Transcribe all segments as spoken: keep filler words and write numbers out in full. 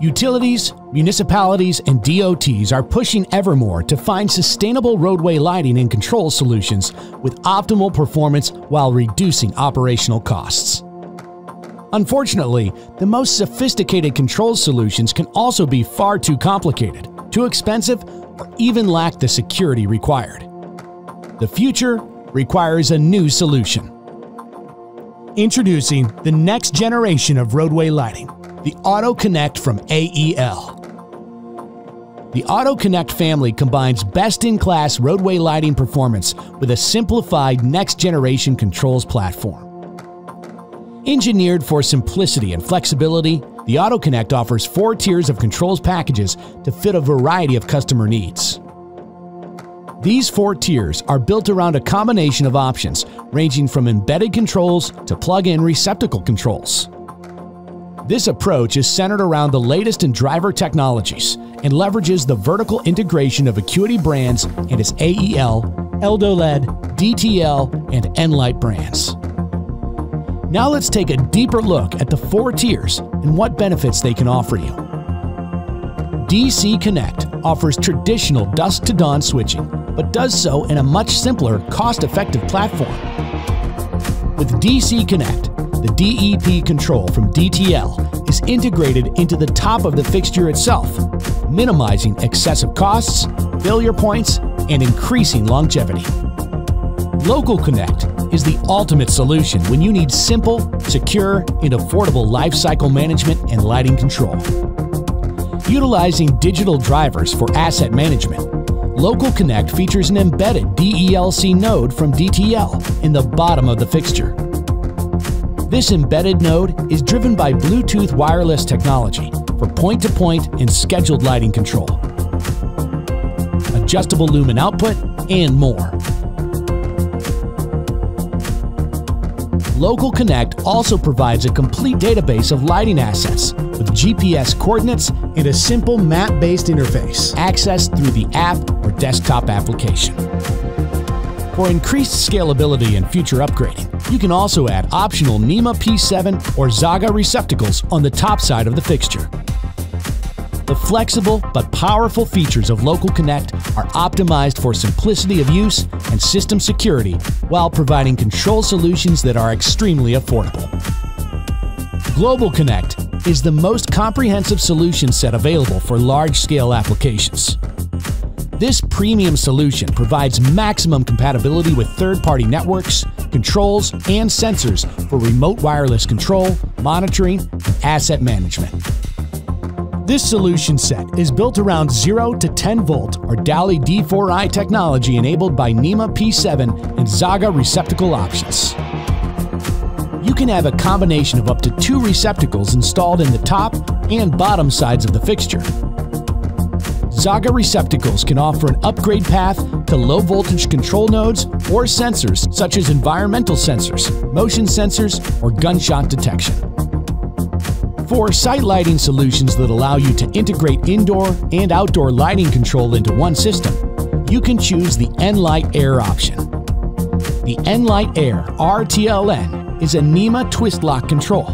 Utilities, municipalities, and D O Ts are pushing ever more to find sustainable roadway lighting and control solutions with optimal performance while reducing operational costs. Unfortunately, the most sophisticated control solutions can also be far too complicated, too expensive, or even lack the security required. The future requires a new solution. Introducing the next generation of roadway lighting. The AutoConnect from A E L. The AutoConnect family combines best-in-class roadway lighting performance with a simplified next-generation controls platform. Engineered for simplicity and flexibility, the AutoConnect offers four tiers of controls packages to fit a variety of customer needs. These four tiers are built around a combination of options ranging from embedded controls to plug-in receptacle controls. This approach is centered around the latest in driver technologies and leverages the vertical integration of Acuity Brands and its A E L, EldoLED, D T L, and NLight brands. Now let's take a deeper look at the four tiers and what benefits they can offer you. D C Connect offers traditional dusk to dawn switching, but does so in a much simpler, cost-effective platform. With D C Connect, the D E P control from D T L is integrated into the top of the fixture itself, minimizing excessive costs, failure points, and increasing longevity. Local Connect is the ultimate solution when you need simple, secure, and affordable lifecycle management and lighting control. Utilizing digital drivers for asset management, Local Connect features an embedded D E L C node from D T L in the bottom of the fixture. This embedded node is driven by Bluetooth wireless technology for point-to-point and scheduled lighting control, adjustable lumen output, and more. Local Connect also provides a complete database of lighting assets with G P S coordinates and a simple map-based interface accessed through the app or desktop application. For increased scalability and future upgrading, you can also add optional NEMA P seven or Zhaga receptacles on the top side of the fixture. The flexible but powerful features of Local Connect are optimized for simplicity of use and system security while providing control solutions that are extremely affordable. Global Connect is the most comprehensive solution set available for large-scale applications. This premium solution provides maximum compatibility with third-party networks, controls, and sensors for remote wireless control, monitoring, and asset management. This solution set is built around zero to ten volt or DALI D four i technology enabled by NEMA P seven and Zhaga receptacle options. You can have a combination of up to two receptacles installed in the top and bottom sides of the fixture. Zhaga receptacles can offer an upgrade path to low-voltage control nodes or sensors such as environmental sensors, motion sensors, or gunshot detection. For site lighting solutions that allow you to integrate indoor and outdoor lighting control into one system, you can choose the NLight Air option. The NLight Air R T L N is a NEMA twist lock control,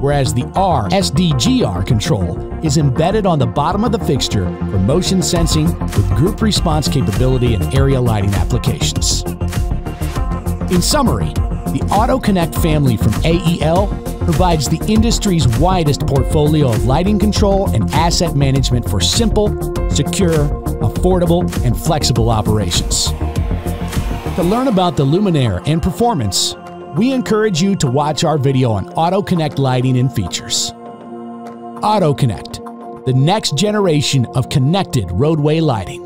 whereas the R S D G R control is embedded on the bottom of the fixture for motion sensing with group response capability and area lighting applications. In summary, the AutoConnect family from A E L provides the industry's widest portfolio of lighting control and asset management for simple, secure, affordable, and flexible operations. To learn about the luminaire and performance, we encourage you to watch our video on AutoConnect lighting and features. AutoConnect, the next generation of connected roadway lighting.